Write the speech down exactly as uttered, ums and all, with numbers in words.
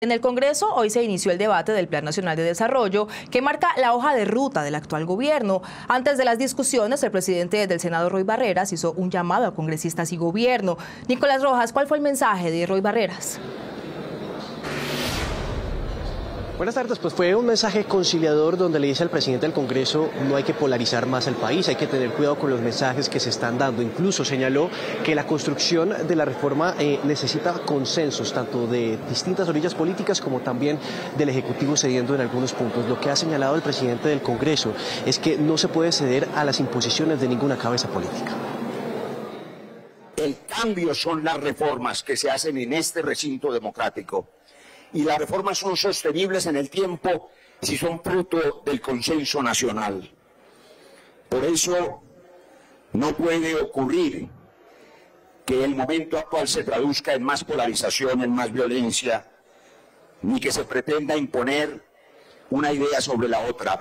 En el Congreso hoy se inició el debate del Plan Nacional de Desarrollo, que marca la hoja de ruta del actual gobierno. Antes de las discusiones, el presidente del Senado, Roy Barreras, hizo un llamado a congresistas y gobierno. Nicolás Rojas, ¿cuál fue el mensaje de Roy Barreras? Buenas tardes, pues fue un mensaje conciliador donde le dice al presidente del Congreso no hay que polarizar más al país, hay que tener cuidado con los mensajes que se están dando. Incluso señaló que la construcción de la reforma eh, necesita consensos, tanto de distintas orillas políticas como también del Ejecutivo cediendo en algunos puntos. Lo que ha señalado el presidente del Congreso es que no se puede ceder a las imposiciones de ninguna cabeza política. El cambio son las reformas que se hacen en este recinto democrático. Y las reformas son sostenibles en el tiempo si son fruto del consenso nacional. Por eso no puede ocurrir que el momento actual se traduzca en más polarización, en más violencia, ni que se pretenda imponer una idea sobre la otra.